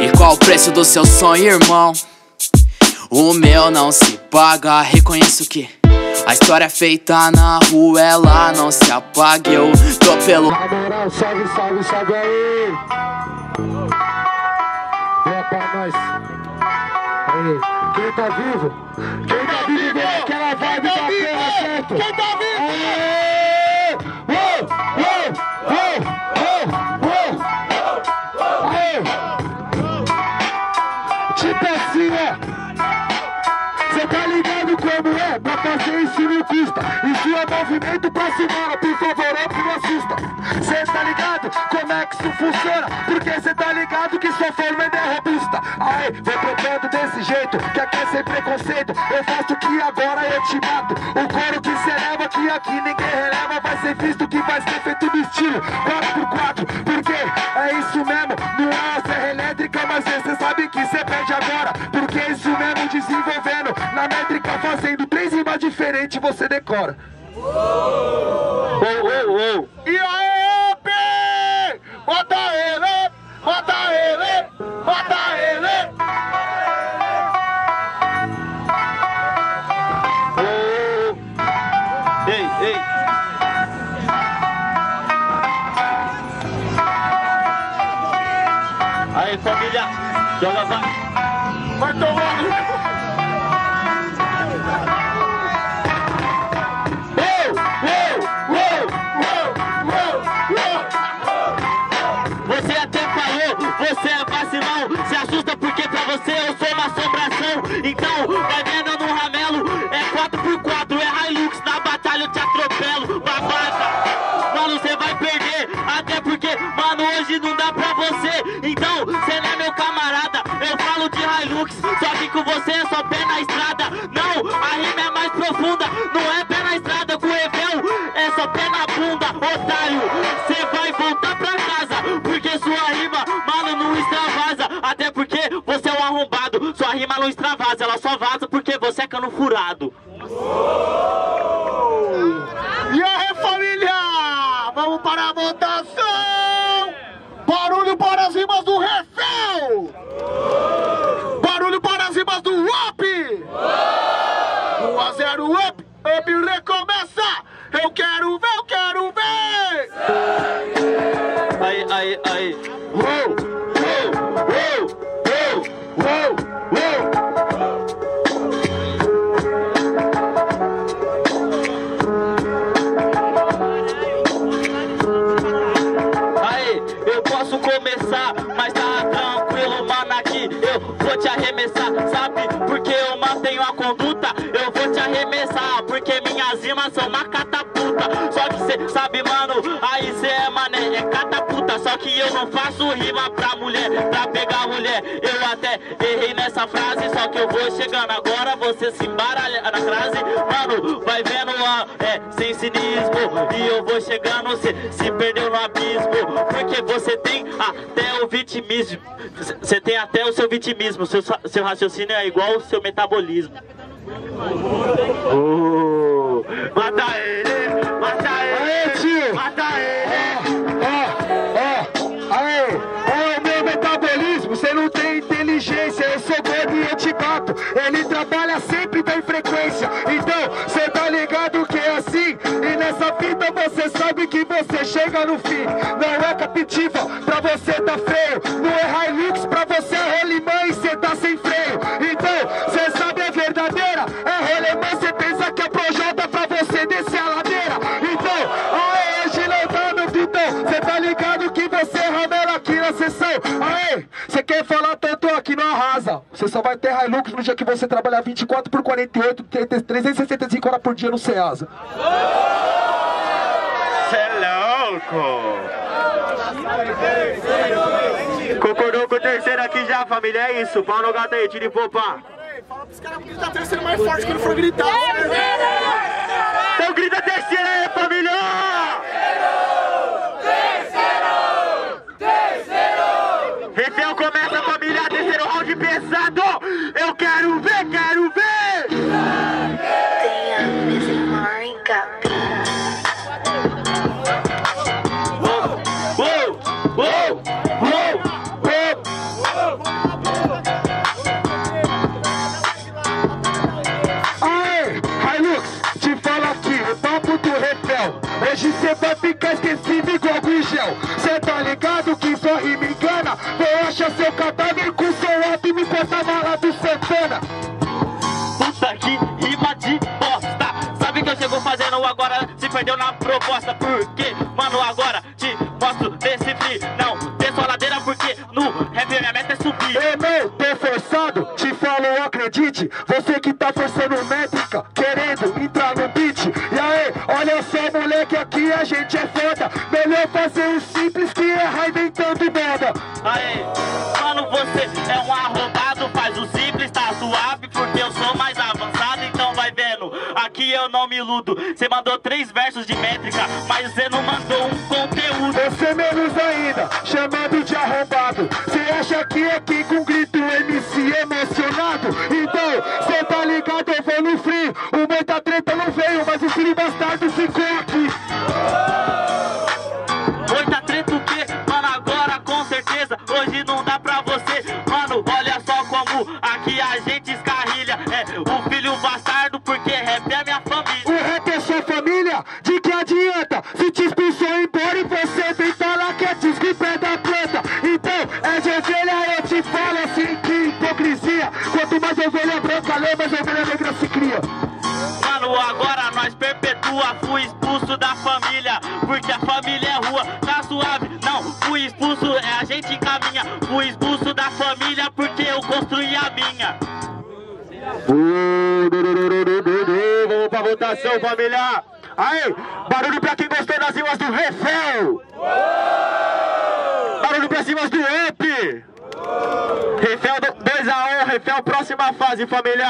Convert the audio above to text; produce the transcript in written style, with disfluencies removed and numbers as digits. E qual o preço do seu sonho, irmão? O meu não se paga, reconheço que a história é feita na rua, ela não se apaga. Eu tô pelo... Amaral, salve, salve, salve aí! É pra nós! Aí. Quem tá vivo? Quem tá vivo, vem aquela vibe da terra, certo? Quem tá vivo? Tipo assim, cê tá ligado como é? Pra fazer isso não custa. Isso é movimento pra cima, por favor, não assusta. Cê tá ligado como é que isso funciona? Porque cê tá ligado que sua forma ainda é robusta. Aê, vou propondo desse jeito, que aqui é sem preconceito. Eu faço que agora eu te mato. O coro que cê leva, que aqui ninguém releva. Vai ser visto que vai ser feito no estilo 4x4, porque é isso mesmo. Não é a serra elétrica, mas cê sabe que cê perde agora. Porque é isso mesmo, desenvolvendo na métrica, fazendo três rimas diferentes, você decora. E aí, UP! Bota ele! Bota ele! Bota ele! Ei, ei! Aí, família! Joga, vai! Vai tomar! Você é vacilão, se assusta porque pra você eu sou uma assombração. Então, vai vendo no ramelo, é 4x4, é Hilux, na batalha eu te atropelo. Babaca, mano, você vai perder, até porque, mano, hoje não dá pra você. Então, cê não é meu camarada, eu falo de Hilux, só que com você é só pé na estrada. Não, a rima é mais profunda, não é pé na estrada, com o Refel é só pé na bunda, otário. Cê vai voltar pra casa, porque sua rima, mano, não extravasa. Até porque você é um arrombado. Sua rima não extravasa, ela só vaza porque você é cano furado. E aí, família? Vamos para a votação! Barulho para as rimas do Refel! Barulho para as rimas do UP! 1x0 UP! UP recomeça! Eu quero ver, eu quero ver! Aí, aí, aí! Mas tá tranquilo, mano, aqui eu vou te arremessar. Sabe porque eu mantenho a conduta? Eu vou te arremessar, porque minhas rimas são uma catapulta. Só que cê sabe, mano, aí cê é mané, é catapulta. Só que eu não faço rima pra mulher, pra pegar mulher. Eu até errei nessa frase, só que eu vou chegando agora, você se embaralha na frase. Mano, vai vendo, sem cinismo. E eu vou chegando, cê se perdeu no abismo. Porque você tem até o vitimismo. Você tem até o seu vitimismo. Seu raciocínio é igual ao seu metabolismo. Mata ele, mata ele, mata ele. Aê, meu metabolismo, você não tem inteligência. Eu sou gordo e eu te bato. Ele trabalha sempre bem frequência. Então, cê tá ligado que é assim. E nessa fita você sabe que você chega no fim. Não é captiva, pra você tá feio. Não é Hilux, pra você é rolimã e cê tá sem freio. Então, cê sabe a verdadeira. É rolimã, cê pensa que é projota pra você descer a ladeira. Então, aê, hoje levando, Vitão. Cê tá ligado que você ramela aqui na sessão. Aê, cê quer falar tanto aqui, não arrasa. Você só vai ter Hilux no dia que você trabalhar 24/48, 365 horas por dia no Ceasa. Cê é louco! Concordou com o terceiro aqui já, família? É isso, pau no gato aí, tira e popa! Fala pros caras que grita terceiro mais forte quando for gritar! Então grita terceiro aí, família! Terceiro! Terceiro! Terceiro! Refel começa, família, terceiro round pesado! Eu quero ver, quero ver! Damn, this is my cup. Whoa! Whoa! Whoa! Whoa! Whoa! Trocador com seu up, me fez a mala do Santana. Puta que rima de bosta. Sabe que eu chego fazendo agora, se perdeu na proposta. Porque, mano, agora te mostro desse free. Não desço a ladeira porque no rap minha meta é subir. Ei, meu, tô forçado, te falo, acredite. Você que tá forçando métrica, querendo entrar no beat. E aí, olha só, moleque, aqui a gente é foda. Melhor fazer o simples que errar inventando moda. Aê, mano, você é um arrombado, faz o simples, tá suave, porque eu sou mais avançado, então vai vendo, aqui eu não me iludo. Você mandou 3 versos de métrica, mas você não mandou um conteúdo. Você menos ainda, chamando de arrombado. Você acha que aqui com grito MC emocionado? Então, você tá ligado, eu vou no free. O muita treta não veio, mas o filho bastardo ficou aqui. Muita treta o quê? Mano, agora com certeza, hoje não dá pra você. Mano, olha só como aqui a gente escarrilha. É o filho bastardo porque rap é a minha família. O rap é sua família? De que adianta? Se te expulsou embora e você vem falar que é disco e pé da planta. Então, é ovelha, eu te falo assim, que hipocrisia. Quanto mais ovelha branca lê, mais ovelha negra se cria. Mano, agora nós perpetua, fui expulso da família, porque a família é rua, tá suave. Não, fui expulso, é a gente caminha. Fui expulso da família porque eu construí a minha. Vamos pra votação, família. Aí, barulho pra quem gostou das rimas do Refel. Barulho pra rimas do UP. Refel 2 a 1, Refel próxima fase, família.